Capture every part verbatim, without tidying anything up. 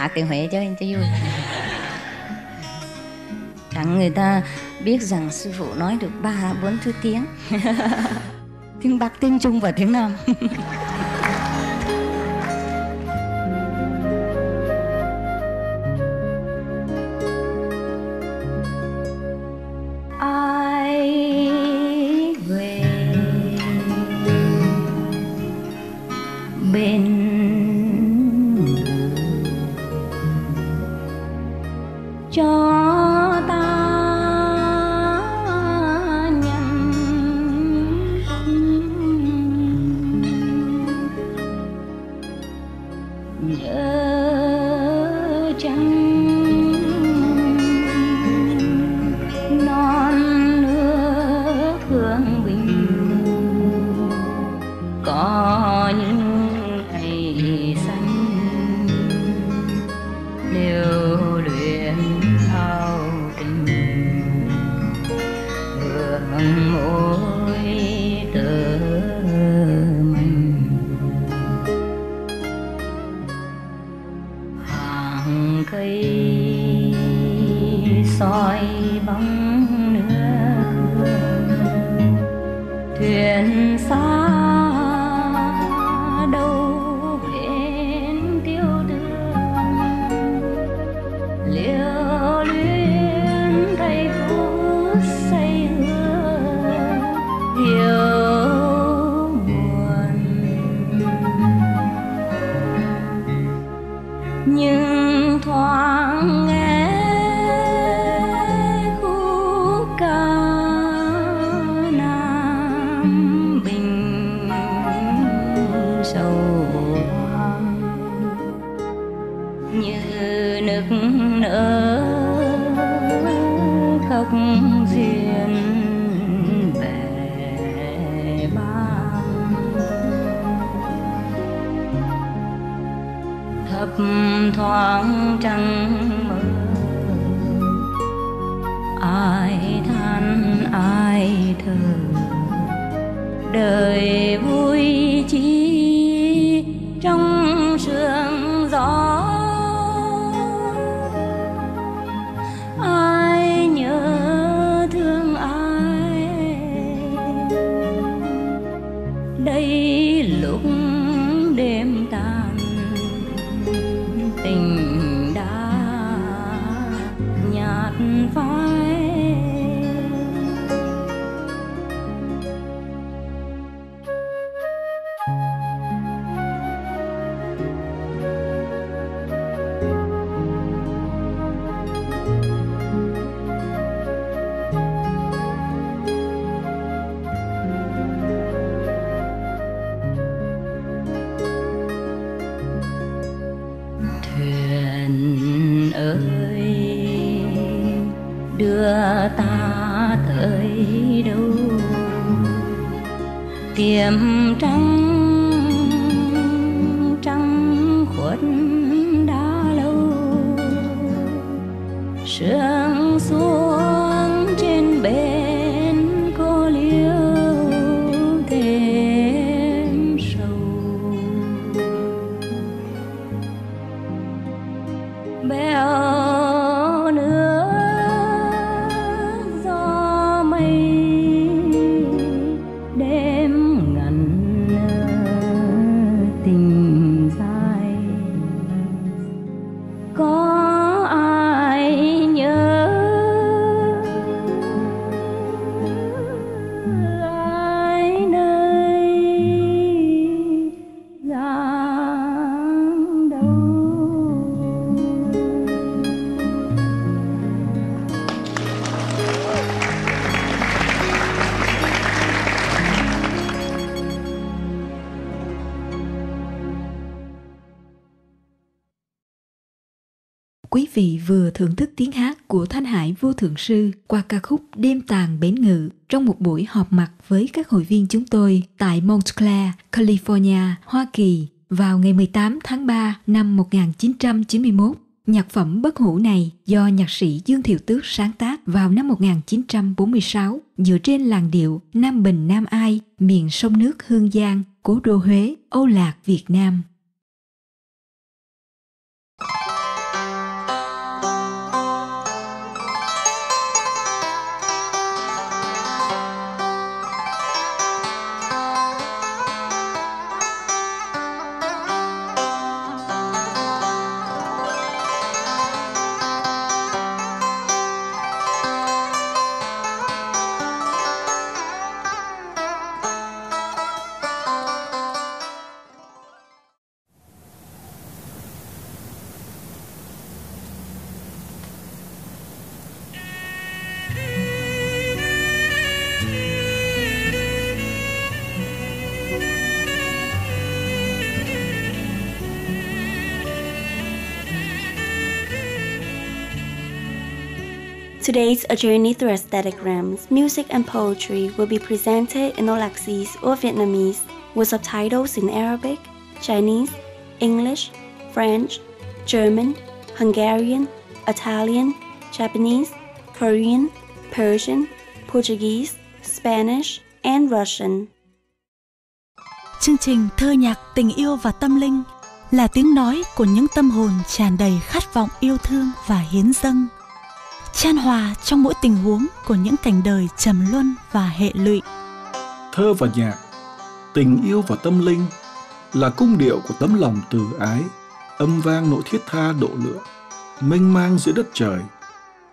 Hạ Kiệt Huệ chơi cho vui. Chẳng người ta biết rằng sư phụ nói được ba bốn thứ tiếng. Tiếng Bắc, tiếng Trung và tiếng Nam. Quý vị vừa thưởng thức tiếng hát của Thanh Hải Vô Thượng Sư qua ca khúc Đêm Tàn Bến Ngự trong một buổi họp mặt với các hội viên chúng tôi tại Montclair, California, Hoa Kỳ vào ngày mười tám tháng ba năm một nghìn chín trăm chín mươi mốt. Nhạc phẩm bất hủ này do nhạc sĩ Dương Thiệu Tước sáng tác vào năm một nghìn chín trăm bốn mươi sáu dựa trên làn điệu Nam Bình Nam Ai, miền sông nước Hương Giang, cố đô Huế, Âu Lạc Việt Nam. Today's A Journey Through Aesthetic Realms, music and poetry will be presented in Olaxese or Vietnamese with subtitles in Arabic, Chinese, English, French, German, Hungarian, Italian, Japanese, Korean, Persian, Portuguese, Spanish, and Russian. Chương trình Thơ nhạc tình yêu và tâm linh là tiếng nói của những tâm hồn tràn đầy khát vọng yêu thương và hiến dâng, chan hòa trong mỗi tình huống của những cảnh đời trầm luân và hệ lụy. Thơ và nhạc, tình yêu và tâm linh là cung điệu của tấm lòng từ ái, âm vang nỗi thiết tha độ lượng, mênh mang giữa đất trời,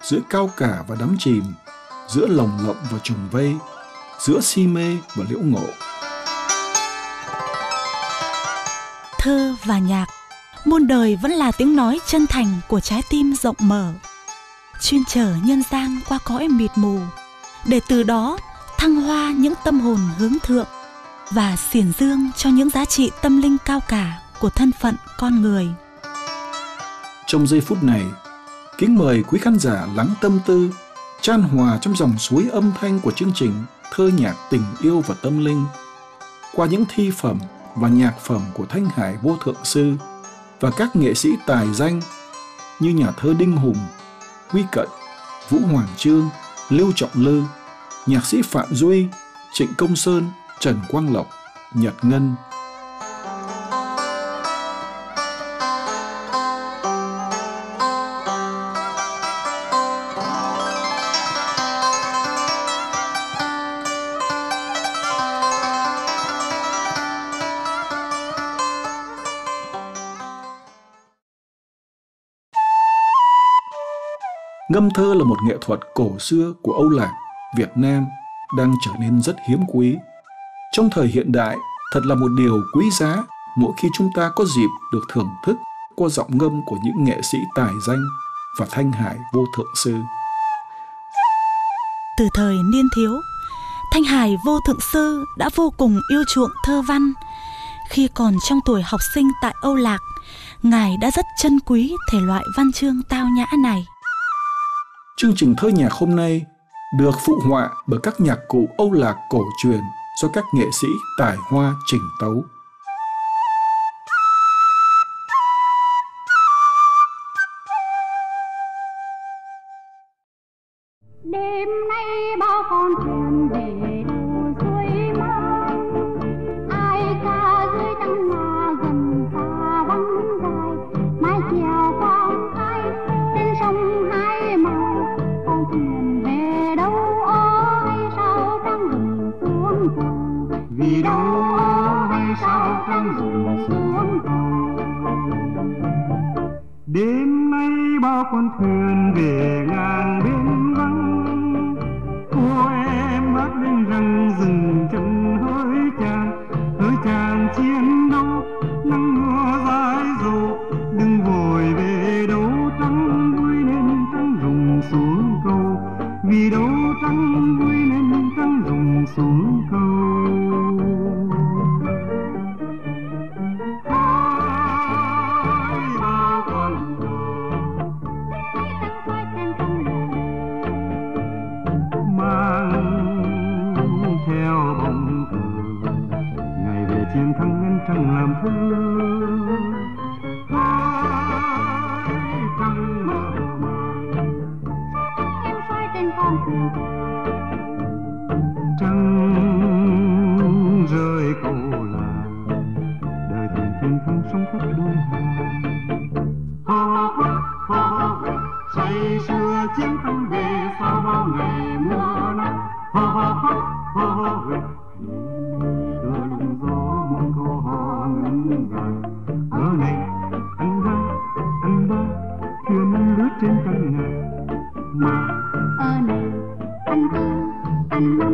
giữa cao cả và đắm chìm, giữa lồng lộng và trùng vây, giữa si mê và liễu ngộ. Thơ và nhạc, muôn đời vẫn là tiếng nói chân thành của trái tim rộng mở, chuyên chở nhân gian qua cõi mịt mù, để từ đó thăng hoa những tâm hồn hướng thượng và xiển dương cho những giá trị tâm linh cao cả của thân phận con người. Trong giây phút này, kính mời quý khán giả lắng tâm tư, chan hòa trong dòng suối âm thanh của chương trình Thơ nhạc tình yêu và tâm linh qua những thi phẩm và nhạc phẩm của Thanh Hải Vô Thượng Sư và các nghệ sĩ tài danh như nhà thơ Đinh Hùng, Huy Cận, Vũ Hoàng Chương, Lưu Trọng Lư, nhạc sĩ Phạm Duy, Trịnh Công Sơn, Trần Quang Lộc, Nhật Ngân. Ngâm thơ là một nghệ thuật cổ xưa của Âu Lạc, Việt Nam đang trở nên rất hiếm quý. Trong thời hiện đại, thật là một điều quý giá mỗi khi chúng ta có dịp được thưởng thức qua giọng ngâm của những nghệ sĩ tài danh và Thanh Hải Vô Thượng Sư. Từ thời niên thiếu, Thanh Hải Vô Thượng Sư đã vô cùng yêu chuộng thơ văn. Khi còn trong tuổi học sinh tại Âu Lạc, Ngài đã rất trân quý thể loại văn chương tao nhã này. Chương trình thơ nhạc hôm nay được phụ họa bởi các nhạc cụ Âu Lạc cổ truyền do các nghệ sĩ tài hoa trình tấu. Đêm nay bao con thuyền về đâu dưới mây, ai ca dưới tăng nhà gần xa vắng dài, mai chiều con ai trên sông hai màu. Vì đâu hay sao đang rủ xuống tàu. Đêm nay bao con thuyền về ngàn bên vắng, cô em bắt lên rằng dừng chân hỡi chàng, hỡi chàng chiến đấu nắng mưa dài dầu, đừng vội về đâu trắng vui nên trắng rụng xuống câu. Vì đâu trắng vui nên trắng rụng xuống câu. Trăng làm thơ hai trăng mơ màng, em soi trên con thuyền trăng rơi câu là đời thuyền trên thăng sông khắp đôi hàng. Say xưa chiến thắng về sau bao ngày mưa nắng. Hãy subscribe cho kênh Ghiền Mì Gõ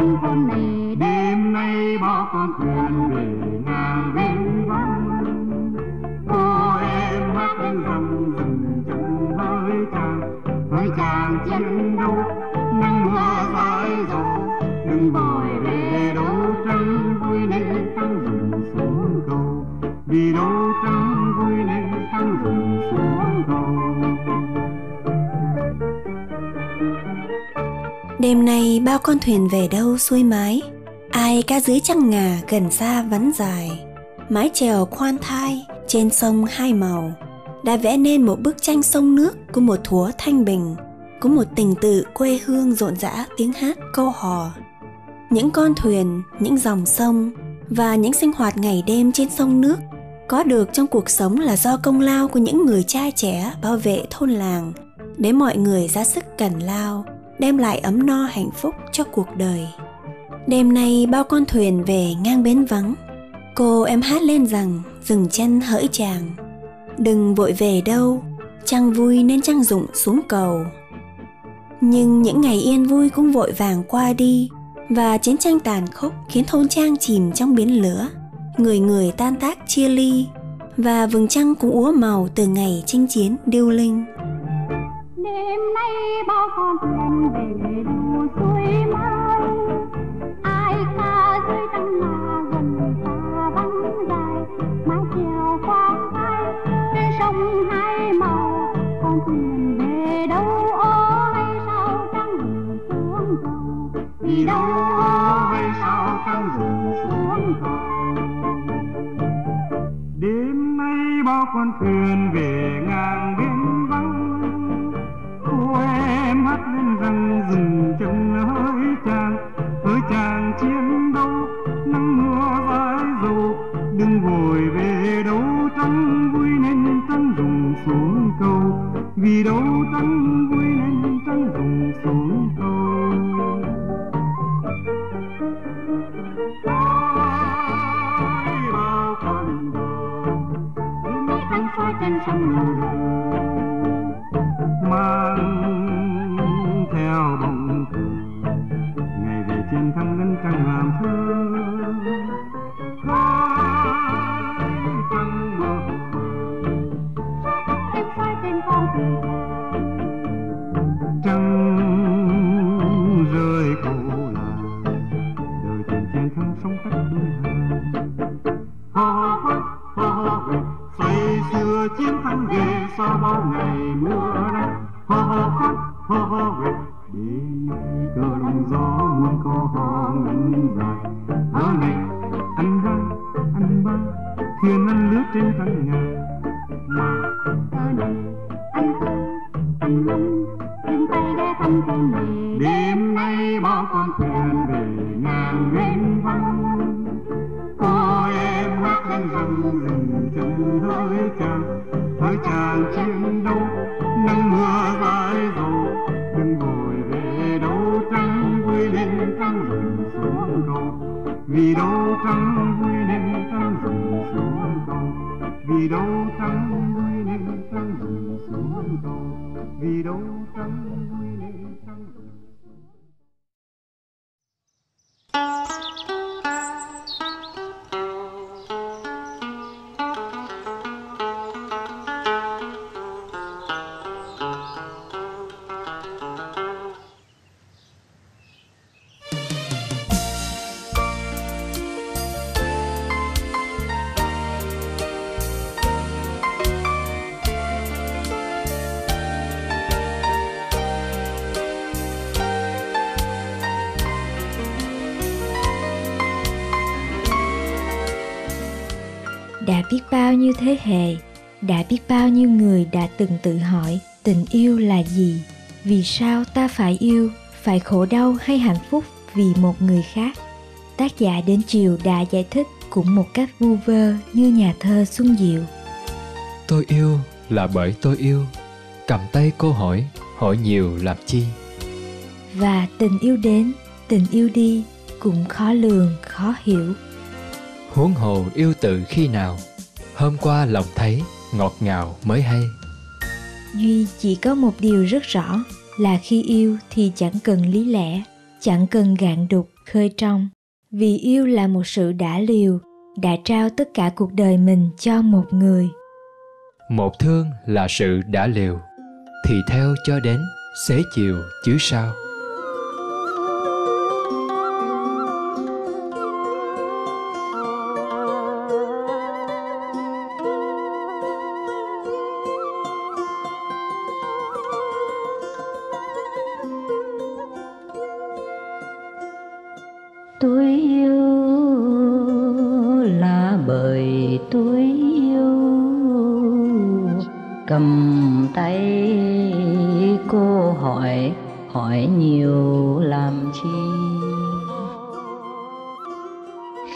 để không bỏ lỡ những video hấp dẫn. Đêm nay bao con thuyền về đâu xuôi mái, ai cá dưới trăng ngà gần xa vắn dài. Mái chèo khoan thai trên sông hai màu đã vẽ nên một bức tranh sông nước của một thủa thanh bình, có một tình tự quê hương rộn rã tiếng hát câu hò. Những con thuyền, những dòng sông và những sinh hoạt ngày đêm trên sông nước có được trong cuộc sống là do công lao của những người trai trẻ bảo vệ thôn làng, để mọi người ra sức cẩn lao, đem lại ấm no hạnh phúc cho cuộc đời. Đêm nay bao con thuyền về ngang bến vắng, cô em hát lên rằng dừng chân hỡi chàng. Đừng vội về đâu, trăng vui nên trăng rụng xuống cầu. Nhưng những ngày yên vui cũng vội vàng qua đi, và chiến tranh tàn khốc khiến thôn trang chìm trong biển lửa, người người tan tác chia ly, và vầng trăng cũng úa màu từ ngày chinh chiến điêu linh. Đêm nay bao con thuyền về đâu xuôi mái, ai xa dưới trăng ngà gần xa vắng dài. Mái chèo khoang thai trên sông hai màu, con thuyền về đâu ô hay sao trăng rừng xuống cầu. Đi đâu ô hay sao trăng rừng xuống cầu. Đêm nay bao con thuyền về ngang biển vắng, cô em hát lên rằng dừng chân hỡi chàng. Hỡi chàng chiến đấu nắng mưa rãi dầu, đừng vội về đâu trăng vui nên trăng rụng xuống cầu. Vì đâu trăng vui nên trăng rụng xuống cầu. Ôi bao con đò mấy cánh xoay trên sông lầu, mang theo bóng thuyền ngày về trên thăng ngân càng làm thương. Khói trăng mơ em xoay trên con thuyền, trăng rơi cổ là đời thuyền trên thăng sông cách đôi hàng. Ngày xưa chiến thắng về sau bao ngày mưa nắng, ho ho khóc ho ho về. Đêm nay cờ lòng gió muốn có ho ngắn dài, ở này ăn hai ăn ba thuyền ăn lướt trên thăng ngà, mà ở này ăn tư ăn năm trên tay để thăm thêm mình. Đêm nay bao con thuyền về ngang bên vắng, cô em hát lên rằng dừng chân hỡi chàng. Hỡi chàng chiến đấu nắng mưa rãi dầu, đừng vội về đâu trăng vui nên trăng rừng xuống cầu. Vì đâu trăng vui nên trăng rừng xuống cầu. Vì đâu trăng vui nên trăng rừng xuống cầu. Vì đâu trăng vui nên trăng rừng xuống cầu. Đã biết bao nhiêu thế hệ, đã biết bao nhiêu người đã từng tự hỏi tình yêu là gì, vì sao ta phải yêu, phải khổ đau hay hạnh phúc vì một người khác. Tác giả Đến Chiều đã giải thích cũng một cách vu vơ như nhà thơ Xuân Diệu. Tôi yêu là bởi tôi yêu, cầm tay cô hỏi, hỏi nhiều làm chi. Và tình yêu đến, tình yêu đi cũng khó lường, khó hiểu. Huống hồ yêu từ khi nào, hôm qua lòng thấy ngọt ngào mới hay. Duy chỉ có một điều rất rõ là khi yêu thì chẳng cần lý lẽ, chẳng cần gạn đục khơi trong, vì yêu là một sự đã liều, đã trao tất cả cuộc đời mình cho một người. Một thương là sự đã liều, thì theo cho đến xế chiều chứ sao. Tôi yêu là bởi tôi yêu, cầm tay cô hỏi, hỏi nhiều làm chi.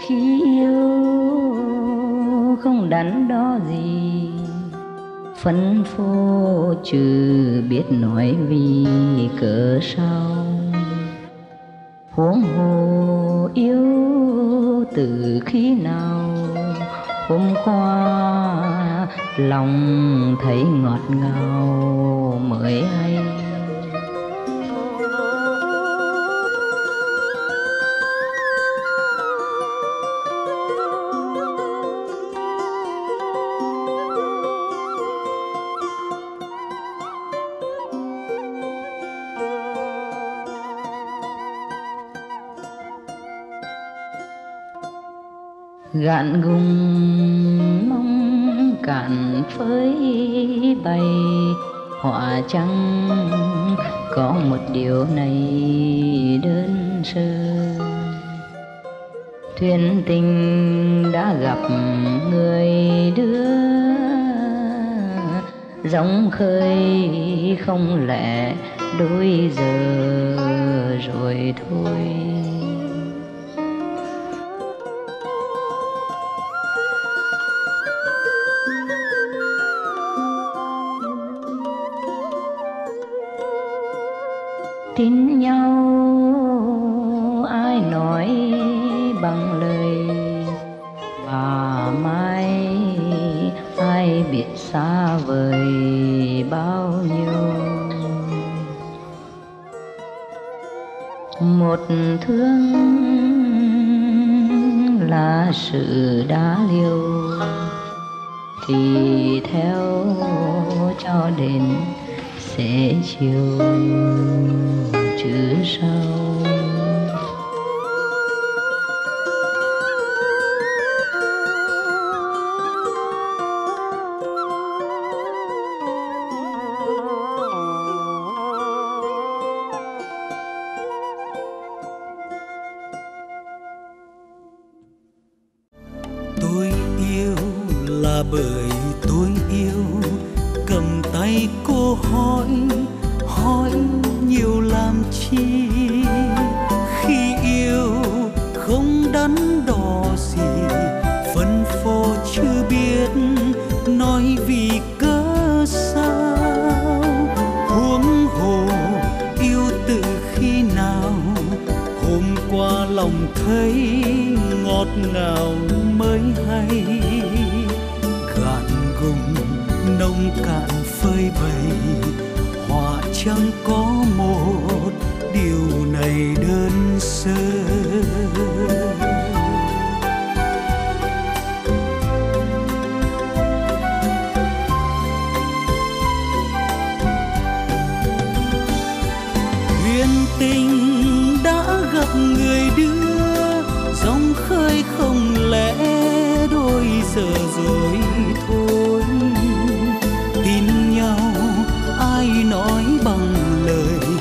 Khi yêu không đắn đo gì, phấn phô trừ biết nói vì cớ sao. Huống hồ yêu từ khi nào, hôm qua lòng thấy ngọt ngào mới hay. Gạn gùng mong cạn phơi bày, họa trắng có một điều này đơn sơ. Thuyền tình đã gặp người đưa, dòng khơi không lẽ đôi giờ rồi thôi. Tin nhau ai nói bằng lời, và mai ai biết xa vời bao nhiêu. Một thương là sự đã liêu, thì theo cho đến sẽ chiều chứ sao. Tôi yêu là bởi tôi yêu, cầm tay cô hỏi, hỏi nhiều làm chi. Khi yêu không đắn đo gì, phân phó chưa biết nói vì cớ sao. Huống hồ yêu từ khi nào, hôm qua lòng thấy ngọt ngào mới hay. Gạn gùng nông cạn phơi bày, họa chẳng có một điều này đơn sơ. Thuyền tình đã gặp người đưa, dòng khơi không lẽ đôi giờ rồi thôi. Tin nhau ai nói bằng lời,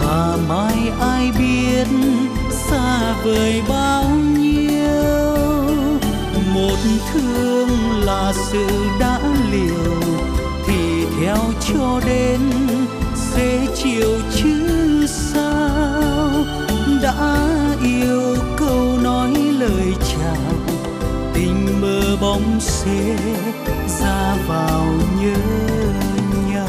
và mai ai biết xa vời bao nhiêu. Một thương là sự đã liều, thì theo cho đến sẽ chiều chứ sao. Đã yêu câu nói lời chào, tình mơ bóng sẽ ra vào nhớ nhau.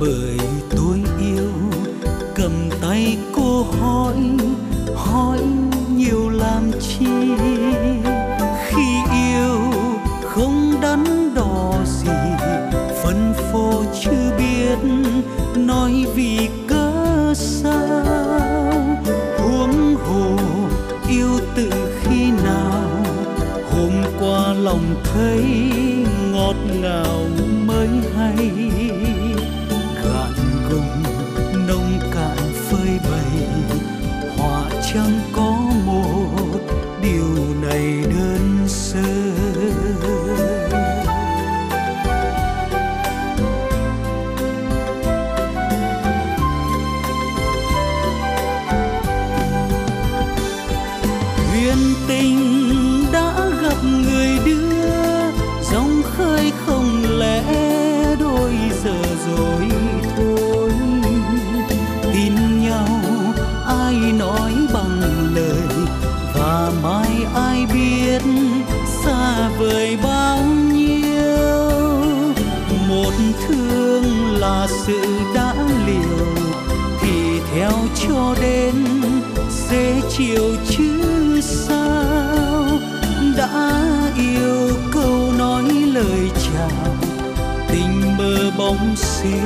Bởi tôi yêu, cầm tay cô hỏi, hỏi nhiều làm chi. Khi yêu không đắn đo gì, phân phô chưa biết nói vì cớ sao. Huống hồ yêu từ khi nào, hôm qua lòng thấy ngọt ngào mới hay. Gạn gồng nông cạn phơi bày, họa chẳng có một điều này đơn sơ. Vời bao nhiêu, một thương là sự đã liều, thì theo cho đến dễ chiều chứ sao. Đã yêu câu nói lời chào, tình mơ bóng xế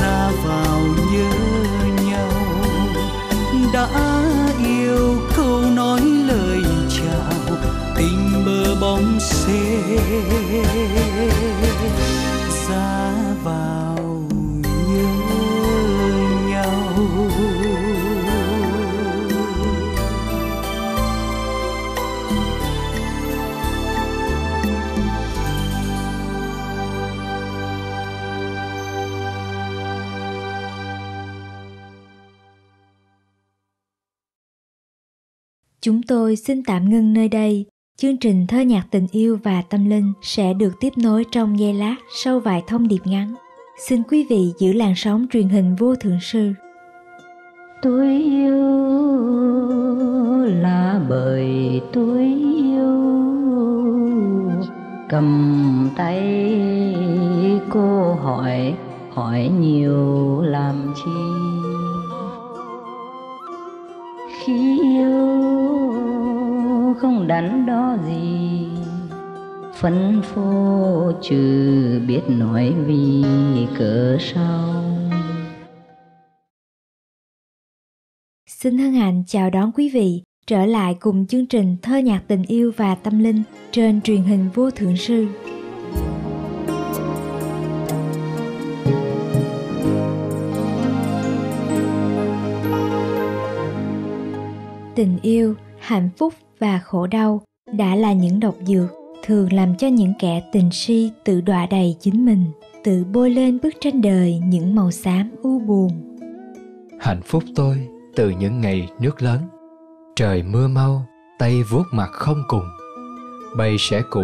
ra vào nhớ nhau. Đã yêu câu nói lời chào, tình mơ bóng xế ra vào nhớ nhau. Chúng tôi xin tạm ngưng nơi đây. Chương trình Thơ nhạc tình yêu và tâm linh sẽ được tiếp nối trong giây lát sau vài thông điệp ngắn. Xin quý vị giữ làn sóng truyền hình Vô Thượng Sư. Tôi yêu là bởi tôi yêu, cầm tay cô hỏi, hỏi nhiều làm chi. Khi yêu không đắn đo gì, phân phô trừ biết nói vì cớ sao. Xin hân hạnh chào đón quý vị trở lại cùng chương trình Thơ nhạc tình yêu và tâm linh trên truyền hình Vô Thượng Sư. Tình yêu, hạnh phúc và khổ đau đã là những độc dược thường làm cho những kẻ tình si tự đọa đầy chính mình, tự bôi lên bức tranh đời những màu xám u buồn. Hạnh phúc tôi từ những ngày nước lớn, trời mưa mau, tay vuốt mặt không cùng. Bầy sẻ cũ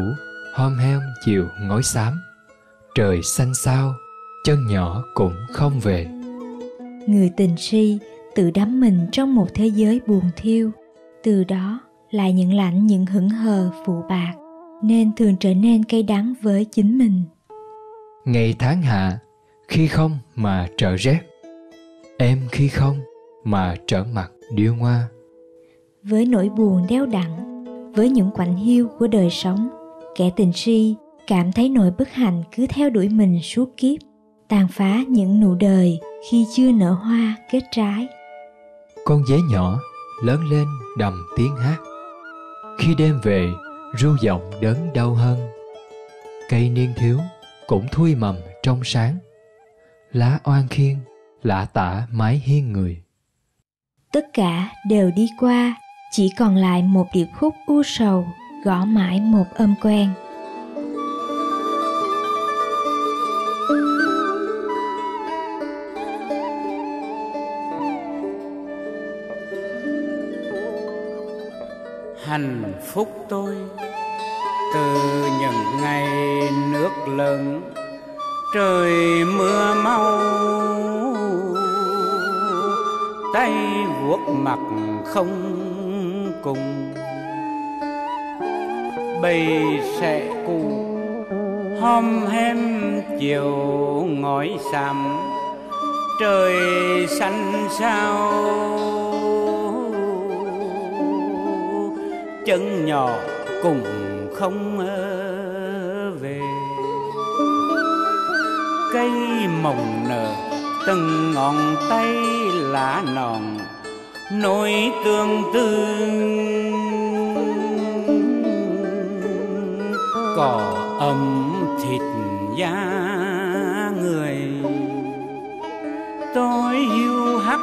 hom hem chiều ngói xám, trời xanh xao, chân nhỏ cũng không về. Người tình si tự đắm mình trong một thế giới buồn thiêu, từ đó lại nhận lãnh những hững hờ phụ bạc, nên thường trở nên cay đắng với chính mình. Ngày tháng hạ, khi không mà trở rét, em khi không mà trở mặt điêu ngoa. Với nỗi buồn đeo đẳng, với những quạnh hiu của đời sống, kẻ tình si cảm thấy nỗi bất hạnh cứ theo đuổi mình suốt kiếp, tàn phá những nụ đời khi chưa nở hoa kết trái. Con dế nhỏ lớn lên đầm tiếng hát, khi đêm về ru giọng đớn đau hơn. Cây niên thiếu cũng thui mầm trong sáng, lá oan khiên lạ tả mái hiên người. Tất cả đều đi qua, chỉ còn lại một điệp khúc u sầu gõ mãi một âm quen. Hạnh phúc tôi từ những ngày nước lớn, trời mưa mau, tay vuốt mặt không cùng. Bầy sẹ cũ hom hem chiều ngói xám, trời xanh xao, chân nhỏ cũng không cây mồng nở, từng ngọn tay lá nòn nỗi tương tư. Cỏ ấm thịt da người, tối hiu hắt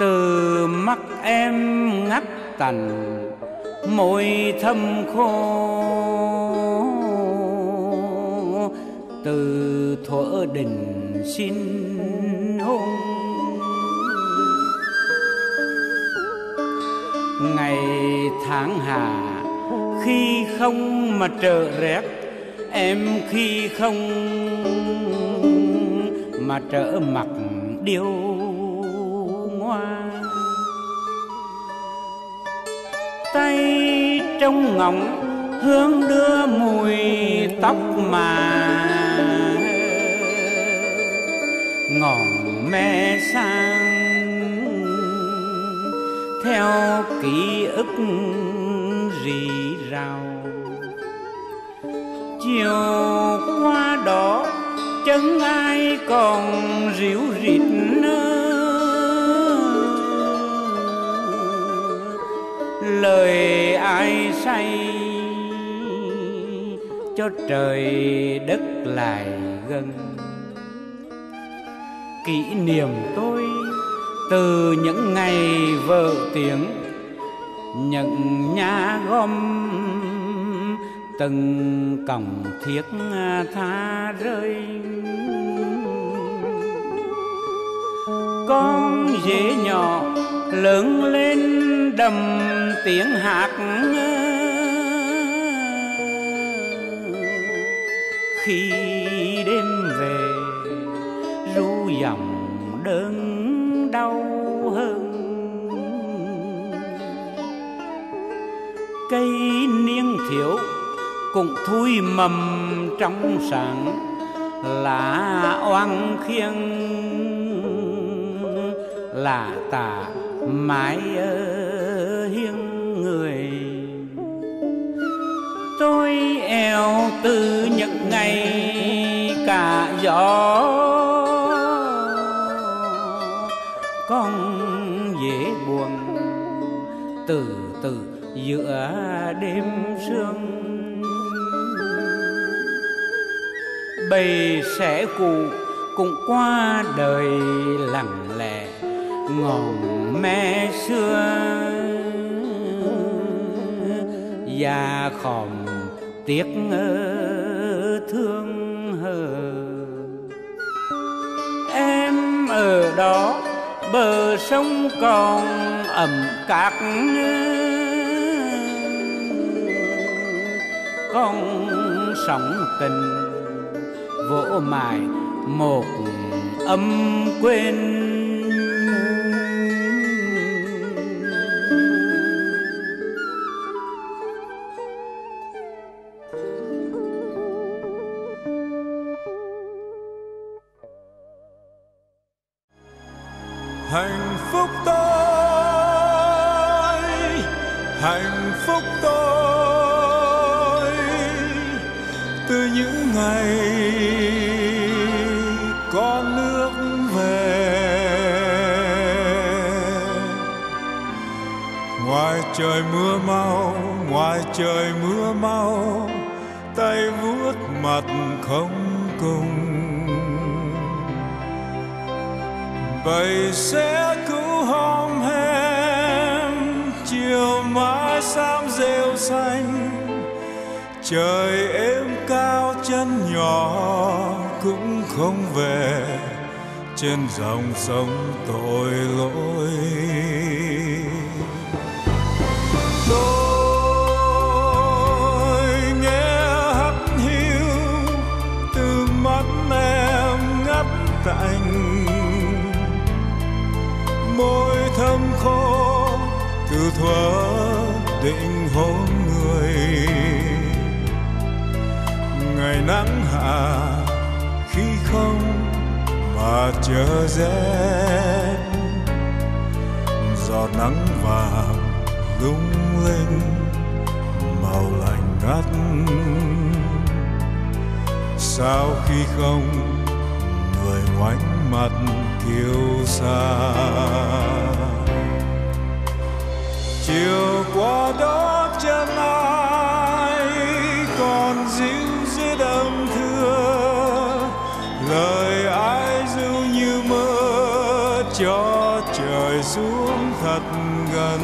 từ mắt em ngắt tành, môi thâm khô từ thuở đình xin hôn. Ngày tháng hạ khi không mà trở rét, em khi không mà trở mặt điêu ngoa. Tay trong ngọng hương đưa mùi tóc mà, ngọn me sang theo ký ức rì rào. Chiều qua đó chẳng ai còn ríu rít nữa, lời ai say cho trời đất lại gần. Kỷ niệm tôi từ những ngày vợ tiếng, nhận nhà gom từng còng thiết tha rơi. Con dế nhỏ lớn lên đầm tiếng hát, khi đêm về ru dòng đớn đau hơn. Cây niên thiểu cũng thui mầm trong sáng, lá oang khiêng là tà mãi ở hiên người. Tôi eo từ những ngày cả gió, con dễ buồn từ từ giữa đêm sương. Bầy sẻ cụ cũng qua đời lặng lẽ, ngọn me xưa già khòm tiếc thương hờ. Em ở đó bờ sông còn ẩm cát, con sóng tình vỗ mài một âm quên. Hạnh phúc tôi, hạnh phúc tôi từ những ngày có nước về. Ngoài trời mưa mau, ngoài trời mưa mau, tay vuốt mặt không cùng. Vậy sẽ cứu hôm em chiều mãi xám rêu xanh, trời êm cao chân nhỏ cũng không về. Trên dòng sông tội lỗi tôi nghe hắt hiu từ mắt em ngắt tanh, môi thâm khô từ thuở định hôn người. Ngày nắng hạ khi không mà chờ rét, giọt nắng vàng lung linh màu lành ngắt. Sao khi không người ngoảnh mặt kiêu sa. Chiều qua đó chân ai còn dịu dưới đầm thưa, lời ai ru như mơ cho trời xuống thật gần.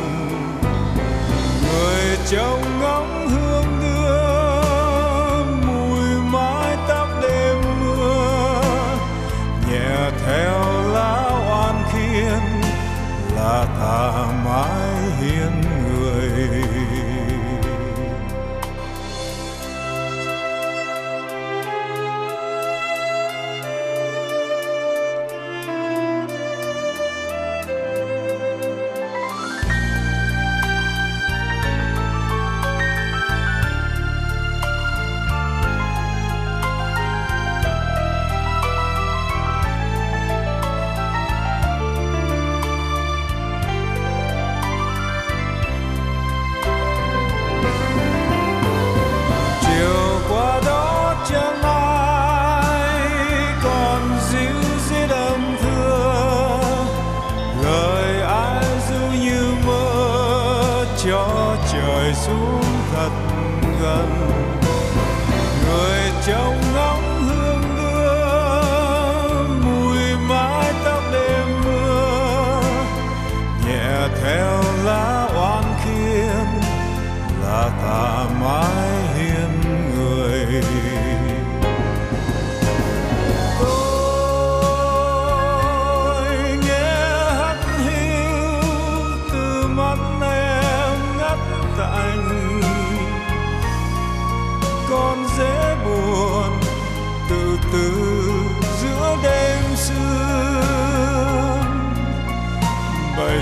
Người trông ngóng hương đưa mùi mái tóc đêm mưa, nhẹ theo lá oan khiên là tà mái hiên người.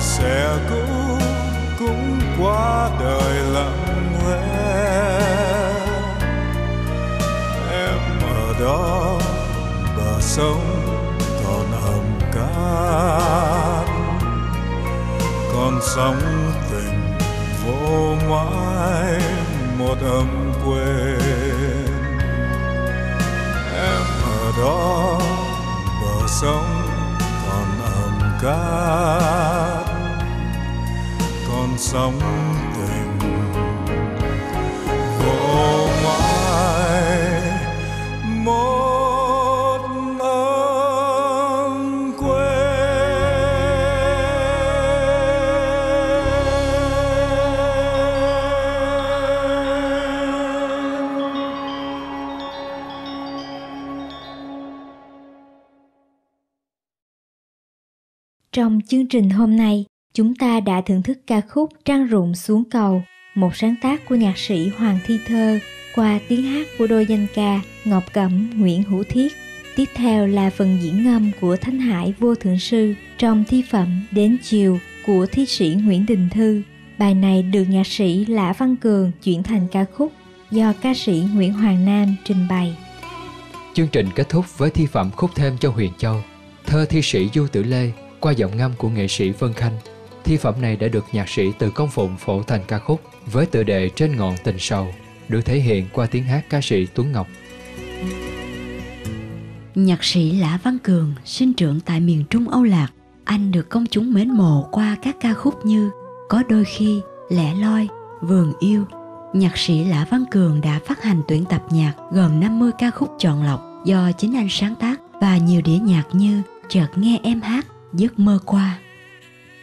Sẽ cũ cũng qua đời lặng lẽ, em ở đó bờ sông còn hầm cát, còn sóng tình vô mãi một âm quên. Em ở đó bờ sông còn hầm cát, còn sóng tình vô mãi một ân quên. Trong chương trình hôm nay, chúng ta đã thưởng thức ca khúc Trăng rụng xuống cầu, một sáng tác của nhạc sĩ Hoàng Thi Thơ qua tiếng hát của đôi danh ca Ngọc Cẩm, Nguyễn Hữu Thiết. Tiếp theo là phần diễn ngâm của Thanh Hải Vô Thượng Sư trong thi phẩm Đến Chiều của thi sĩ Nguyễn Đình Thư. Bài này được nhạc sĩ Lã Văn Cường chuyển thành ca khúc do ca sĩ Nguyễn Hoàng Nam trình bày. Chương trình kết thúc với thi phẩm Khúc Thêm cho Huyền Châu, thơ thi sĩ Du Tử Lê qua giọng ngâm của nghệ sĩ Vân Khanh. Thi phẩm này đã được nhạc sĩ Từ Công Phụng phổ thành ca khúc với tựa đề Trên Ngọn Tình Sầu, được thể hiện qua tiếng hát ca sĩ Tuấn Ngọc. Nhạc sĩ Lã Văn Cường sinh trưởng tại miền Trung Âu Lạc. Anh được công chúng mến mộ qua các ca khúc như Có Đôi Khi, Lẻ Loi, Vườn Yêu. Nhạc sĩ Lã Văn Cường đã phát hành tuyển tập nhạc gồm năm mươi ca khúc chọn lọc do chính anh sáng tác và nhiều đĩa nhạc như Chợt Nghe Em Hát, Giấc Mơ Qua.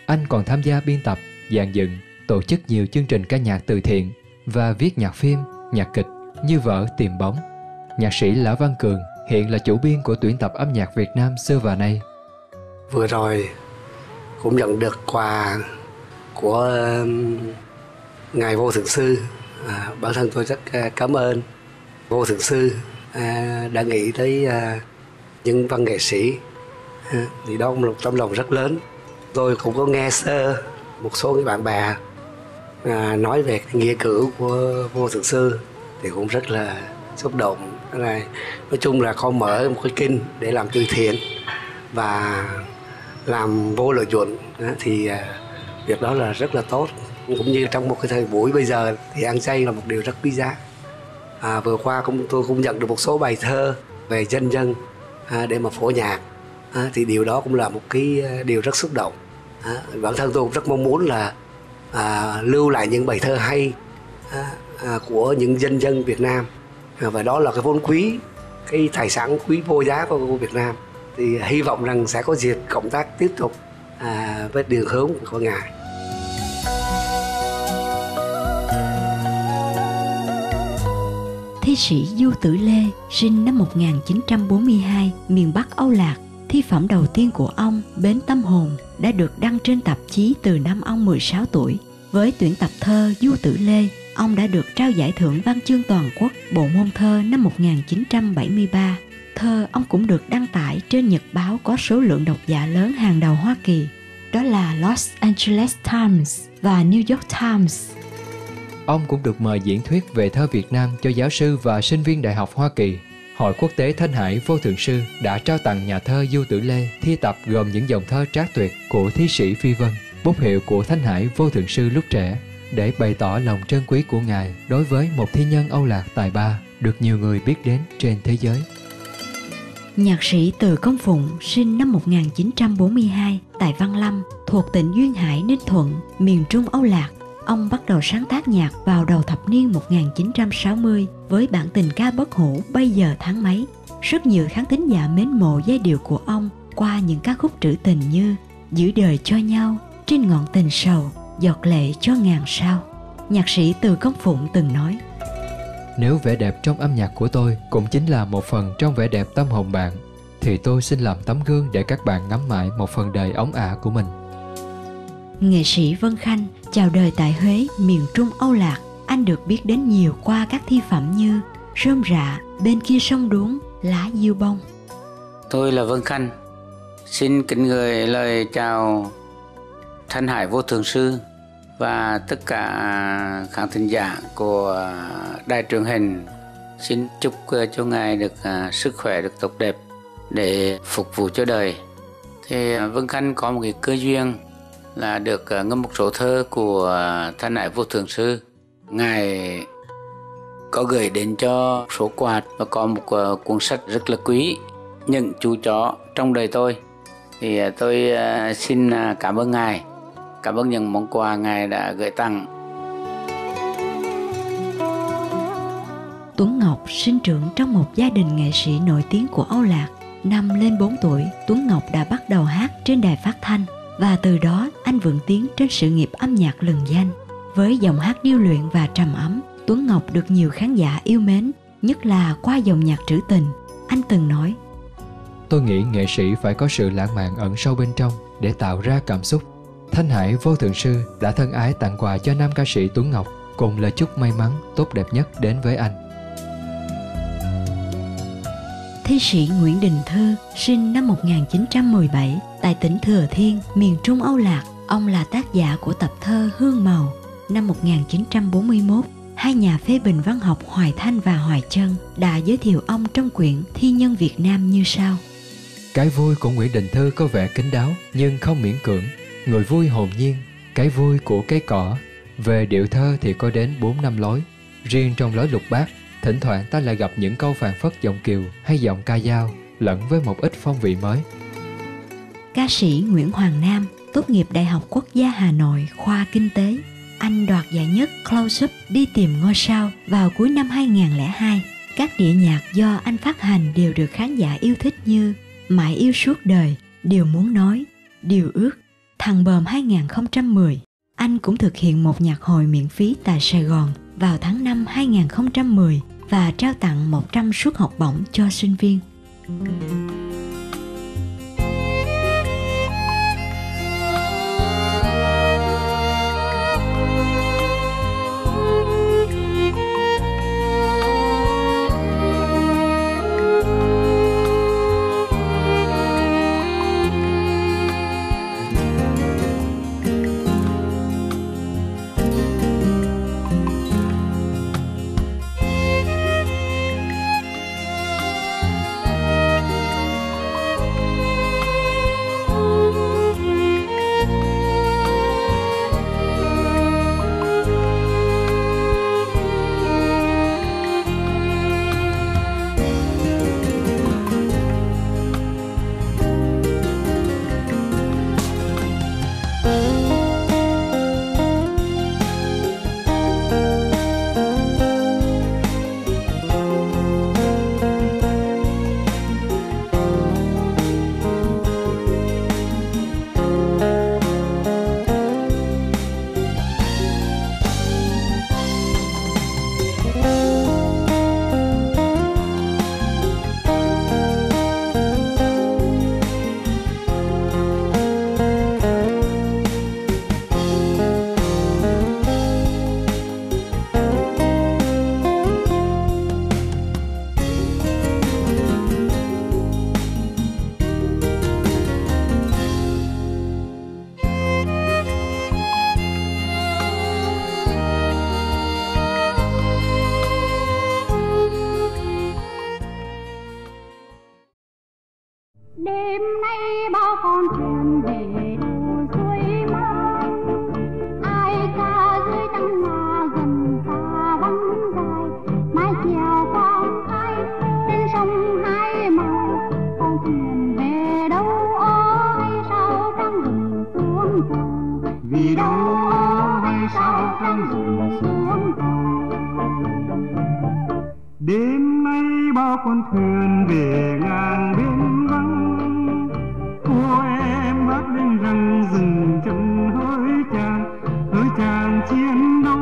Anh còn tham gia biên tập, dàn dựng, tổ chức nhiều chương trình ca nhạc từ thiện và viết nhạc phim, nhạc kịch như Vở Tìm Bóng. Nhạc sĩ Lã Văn Cường hiện là chủ biên của tuyển tập âm nhạc Việt Nam xưa và nay. Vừa rồi cũng nhận được quà của Ngài Vô Thượng Sư. À, bản thân tôi rất cảm ơn Vô Thượng Sư à, đã nghĩ tới à, những văn nghệ sĩ. À, thì đó cũng là một tấm lòng rất lớn. Tôi cũng có nghe sơ một số cái bạn bè à, nói về cái nghĩa cử của Vô Thượng Sư thì cũng rất là xúc động. Này, nói chung là con mở một cái kênh để làm từ thiện và làm vô lợi nhuận thì à, việc đó là rất là tốt. Cũng như trong một cái thời buổi bây giờ thì ăn chay là một điều rất quý giá. À, vừa qua cũng tôi cũng nhận được một số bài thơ về dân dân để mà phổ nhạc, thì điều đó cũng là một cái điều rất xúc động. Bản thân tôi cũng rất mong muốn là lưu lại những bài thơ hay của những dân dân Việt Nam, và đó là cái vốn quý, cái tài sản quý vô giá của Việt Nam. Thì hy vọng rằng sẽ có dịp cộng tác tiếp tục với đường hướng của ngài. Thi sĩ Du Tử Lê sinh năm một nghìn chín trăm bốn mươi hai, miền Bắc Âu Lạc. Thi phẩm đầu tiên của ông, Bến Tâm Hồn, đã được đăng trên tạp chí từ năm ông mười sáu tuổi. Với tuyển tập thơ Du Tử Lê, ông đã được trao giải thưởng Văn chương Toàn quốc Bộ môn thơ năm một nghìn chín trăm bảy mươi ba. Thơ ông cũng được đăng tải trên nhật báo có số lượng độc giả lớn hàng đầu Hoa Kỳ, đó là Los Angeles Times và New York Times. Ông cũng được mời diễn thuyết về thơ Việt Nam cho giáo sư và sinh viên Đại học Hoa Kỳ. Hội Quốc tế Thanh Hải Vô Thượng Sư đã trao tặng nhà thơ Du Tử Lê thi tập gồm những dòng thơ trác tuyệt của thi sĩ Phi Vân, bút hiệu của Thanh Hải Vô Thượng Sư lúc trẻ, để bày tỏ lòng trân quý của ngài đối với một thi nhân Âu Lạc tài ba được nhiều người biết đến trên thế giới. Nhạc sĩ Từ Công Phụng sinh năm một nghìn chín trăm bốn mươi hai tại Văn Lâm, thuộc tỉnh Duyên Hải, Ninh Thuận, miền Trung Âu Lạc. Ông bắt đầu sáng tác nhạc vào đầu thập niên một nghìn chín trăm sáu mươi với bản tình ca bất hủ Bây Giờ Tháng Mấy. Rất nhiều khán thính giả mến mộ giai điệu của ông qua những ca khúc trữ tình như Giữ Đời Cho Nhau, Trên Ngọn Tình Sầu, Giọt Lệ Cho Ngàn Sao. Nhạc sĩ Từ Công Phụng từng nói: nếu vẻ đẹp trong âm nhạc của tôi cũng chính là một phần trong vẻ đẹp tâm hồn bạn, thì tôi xin làm tấm gương để các bạn ngắm mãi một phần đời ống ả của mình. Nghệ sĩ Vân Khanh chào đời tại Huế, miền Trung Âu Lạc. Anh được biết đến nhiều qua các thi phẩm như Rơm Rạ, Bên Kia Sông Đuống, Lá Diêu Bông. Tôi là Vân Khanh, xin kính gửi lời chào Thanh Hải Vô Thượng Sư và tất cả khán thính giả của đài truyền hình. Xin chúc cho ngài được sức khỏe, được tốt đẹp để phục vụ cho đời. Thì Vân Khanh có một cái cơ duyên là được ngâm một số thơ của Thanh Hải Vô Thượng Sư. Ngài có gửi đến cho số quà và có một cuốn sách rất là quý, Những chú chó trong đời tôi. Thì tôi xin cảm ơn ngài, cảm ơn những món quà ngài đã gửi tặng. Tuấn Ngọc sinh trưởng trong một gia đình nghệ sĩ nổi tiếng của Âu Lạc. Năm lên bốn tuổi, Tuấn Ngọc đã bắt đầu hát trên đài phát thanh, và từ đó anh vững tiến trên sự nghiệp âm nhạc lừng danh. Với giọng hát điêu luyện và trầm ấm, Tuấn Ngọc được nhiều khán giả yêu mến, nhất là qua dòng nhạc trữ tình. Anh từng nói: tôi nghĩ nghệ sĩ phải có sự lãng mạn ẩn sâu bên trong để tạo ra cảm xúc. Thanh Hải Vô Thượng Sư đã thân ái tặng quà cho nam ca sĩ Tuấn Ngọc cùng lời chúc may mắn tốt đẹp nhất đến với anh. Thi sĩ Nguyễn Đình Thư sinh năm một nghìn chín trăm mười bảy tại tỉnh Thừa Thiên, miền Trung Âu Lạc. Ông là tác giả của tập thơ Hương Màu. Năm một nghìn chín trăm bốn mươi mốt, hai nhà phê bình văn học Hoài Thanh và Hoài Chân đã giới thiệu ông trong quyển Thi nhân Việt Nam như sau: cái vui của Nguyễn Đình Thư có vẻ kín đáo nhưng không miễn cưỡng, người vui hồn nhiên, cái vui của cái cỏ. Về điệu thơ thì có đến bốn năm lối. Riêng trong lối lục bát, thỉnh thoảng ta lại gặp những câu phảng phất giọng Kiều hay giọng ca dao lẫn với một ít phong vị mới. Ca sĩ Nguyễn Hoàng Nam tốt nghiệp Đại học Quốc gia Hà Nội, khoa Kinh tế. Anh đoạt giải nhất Close Up Đi Tìm Ngôi Sao vào cuối năm hai nghìn lẻ hai. Các đĩa nhạc do anh phát hành đều được khán giả yêu thích như Mãi Yêu Suốt Đời, Điều Muốn Nói, Điều Ước, Thằng Bờm hai nghìn không trăm mười. Anh cũng thực hiện một nhạc hội miễn phí tại Sài Gòn vào tháng năm hai nghìn không trăm mười và trao tặng một trăm suất học bổng cho sinh viên. Đêm nay bao con thuyền để đâu dưới mây, ai ca dưới trăng hoa gần xa vắng dài. Mái chiều con ai trên sông hai màu, con thuyền về đâu ó hay sao trăng rừng xuống tàu. Vì đâu ó hay sao trăng rừng xuống tàu. Đêm nay bao con thuyền về ngàn bên vắng, cô em bắt lên rằng rừng chân hỡi chàng, hỡi chàng chiến đấu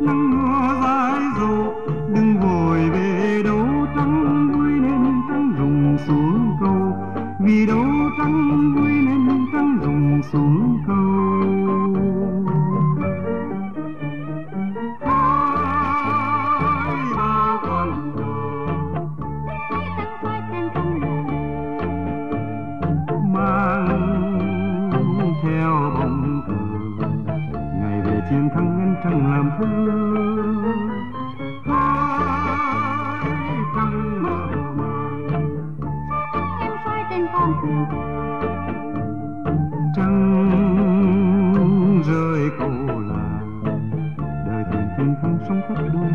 nắng mưa dài dầu. Đừng vội về đâu trắng vui nên trăng rừng xuống câu. Vì đâu trắng vui nên trăng rừng xuống câu. Chiến thắng ngân trăng làm thơ hai trăng mơ màng, em soi trên con thuyền trăng rơi cầu làng, đời tình chiến thắng sống khắp đôi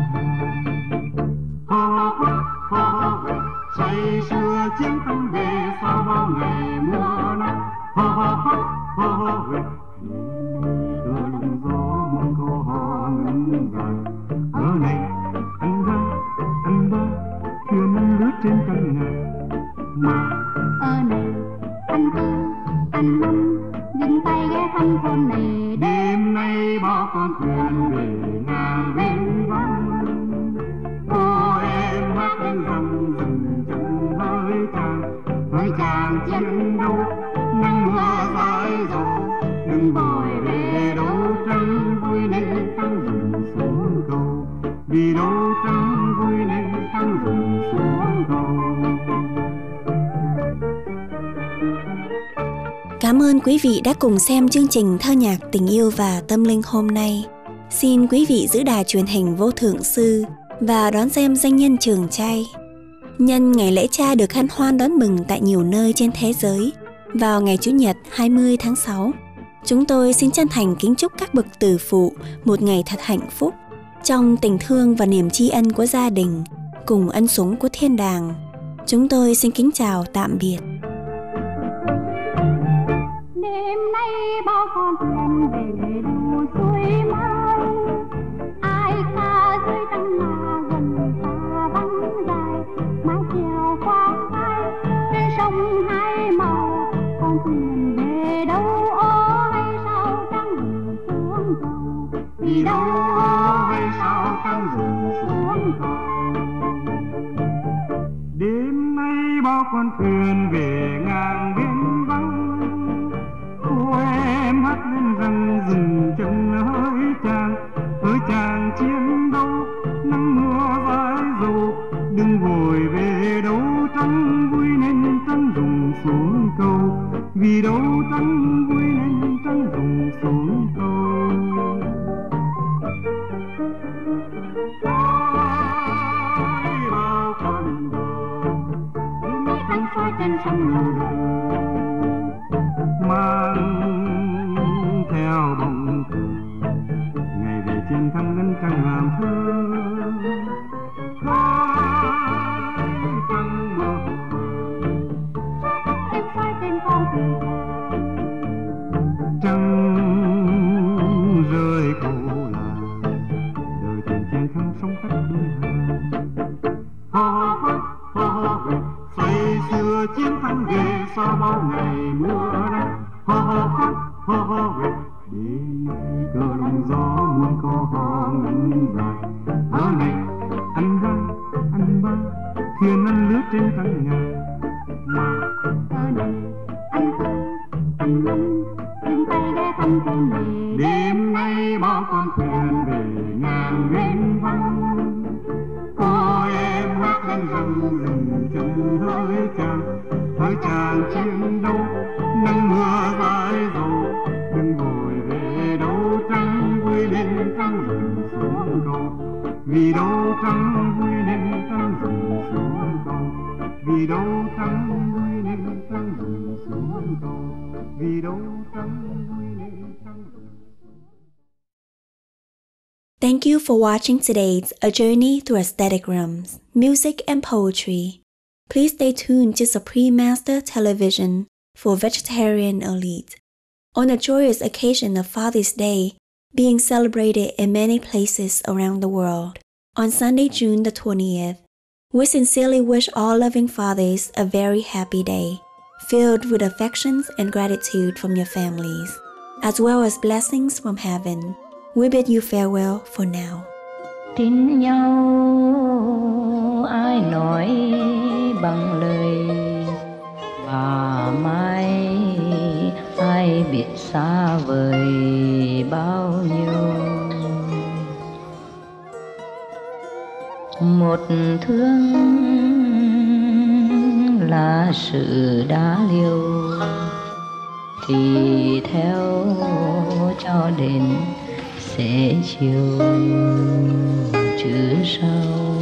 hàng. Say sưa chiến thắng về sau bao ngày mưa nắng. Ho ho ho ho ho ho trên căn nhà mà ở này anh tư anh lâm dừng tay ghé thăm thôn này. Đêm nay bao con thuyền về ngàn bên vắng, cô em hát lên rằng rừng chân với chàng, với chàng chiến đấu nắng mưa rơi rộ. Đừng vội về đâu trăng vui nên trăng rừng xuống cầu. Vì đâu trăng vui nên trăng rừng xuống cầu. Cảm ơn quý vị đã cùng xem chương trình Thơ nhạc tình yêu và tâm linh hôm nay. Xin quý vị giữ đài truyền hình Vô Thượng Sư và đón xem danh nhân Trường Trai. Nhân ngày lễ cha được hân hoan đón mừng tại nhiều nơi trên thế giới vào ngày Chủ nhật hai mươi tháng sáu. Chúng tôi xin chân thành kính chúc các bậc tử phụ một ngày thật hạnh phúc trong tình thương và niềm tri ân của gia đình cùng ân sủng của thiên đàng. Chúng tôi xin kính chào tạm biệt. Đêm nay bao con thuyền về đâu suối mây, ai ca dưới trăng hoa gần xa vắng dài. Mái chiều qua ai trên sông hai màu, con thuyền về đâu ó hay sao trăng rừng xuống tàu. Vì đâu ó hay sao trăng rừng xuống tàu. Đêm nay bao con thuyền về ngang biển vắng, cô em hát lên rằng rừng chân hỡi chàng, hỡi chàng chiến đấu nắng mưa rơi rộ. Đừng vội về đâu trăng vui nên trăng rừng xuống câu. Vì đâu trăng vui nên trăng rừng xuống câu. Trên sông mang theo bóng thuyền ngày về trên thăng ngân trăng làm thơ hai trăng mơ màng, em soi trên con thuyền trăng rơi cầu làng, đời tình trên thăng sông khắp đôi hàng. Say sưa chiến thắng về sau bao ngày mưa nắng. Ho ho ho ho ho về đêm nay cờ lòng gió muốn có hò ngân dài. Hơ này anh ba anh ba thuyền ăn lướt trên căn nhà mà. Hơ này anh tư anh lâm dừng tay ghé thăm thôn này. Đêm nay bao con thuyền về ngàn bên vắng, cô em hát lên rằng rừng chân hỡi chàng, hỡi chàng chiến đấu nắng mưa rơi rộ. Đừng vội về đâu trăng vui nên trăng rừng xuống cầu. Vì đâu trăng vui nên trăng rừng xuống cầu. Vì đâu trăng vui nên trăng lùi xuống cầu vì đông trăng vui nên trăng lùi. Thank you for watching today's A Journey Through Aesthetic Realms, Music and Poetry. Please stay tuned to Supreme Master Television for Vegetarian Elite. On the joyous occasion of Father's Day, being celebrated in many places around the world, on Sunday, June the twentieth, we sincerely wish all loving fathers a very happy day, filled with affections and gratitude from your families, as well as blessings from heaven. We bid you farewell for now. Tin nhau ai nói bằng lời, và mai ai biết xa vời bao nhiêu. Một thương là sự đã liêu, thì theo cho đến sẽ chiều chứ sao.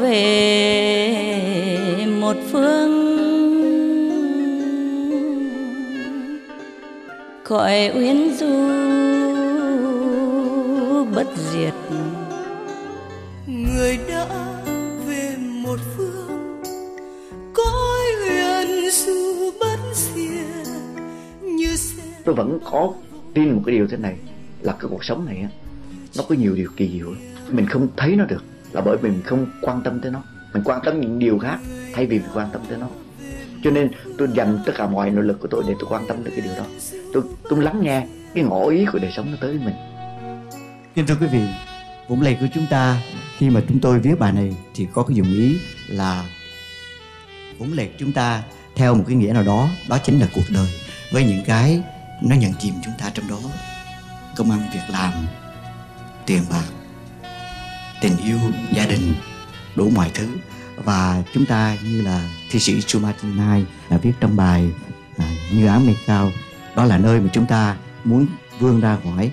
Về một phương cõi uyên du bất diệt, người đã về một phương cõi uyên du bất diệt như sẽ... Tôi vẫn khó tin một cái điều thế này, là cái cuộc sống này nó có nhiều điều kỳ diệu mình không thấy nó được, là bởi vì mình không quan tâm tới nó, mình quan tâm những điều khác thay vì mình quan tâm tới nó. Cho nên tôi dành tất cả mọi nỗ lực của tôi để tôi quan tâm tới cái điều đó. Tôi tôi lắng nghe cái ngỏ ý của đời sống nó tới với mình. Kính thưa quý vị, vốn lệ của chúng ta khi mà chúng tôi viết bài này thì có cái dụng ý là vốn lệ chúng ta theo một cái nghĩa nào đó, đó chính là cuộc đời với những cái nó nhận chìm chúng ta trong đó: công ăn việc làm, tiền bạc, tình yêu, gia đình, đủ mọi thứ. Và chúng ta như là thi sĩ Chumatinai đã viết trong bài à, Như áng mây cao, đó là nơi mà chúng ta muốn vươn ra khỏi.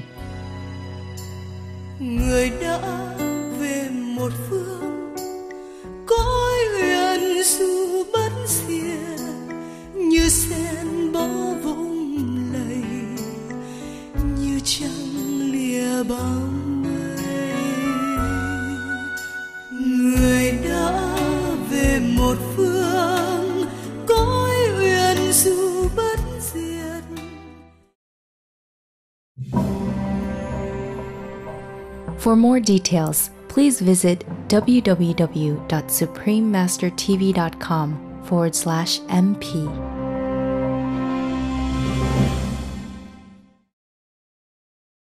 Người đã về một phương cõi huyền du bất diệt, như sen bó vùng lầy, như trăng lìa bóng. Người đã về một phương cõi huyền du bất diệt. For more details, please visit w w w dot supreme master t v dot com forward slash m p.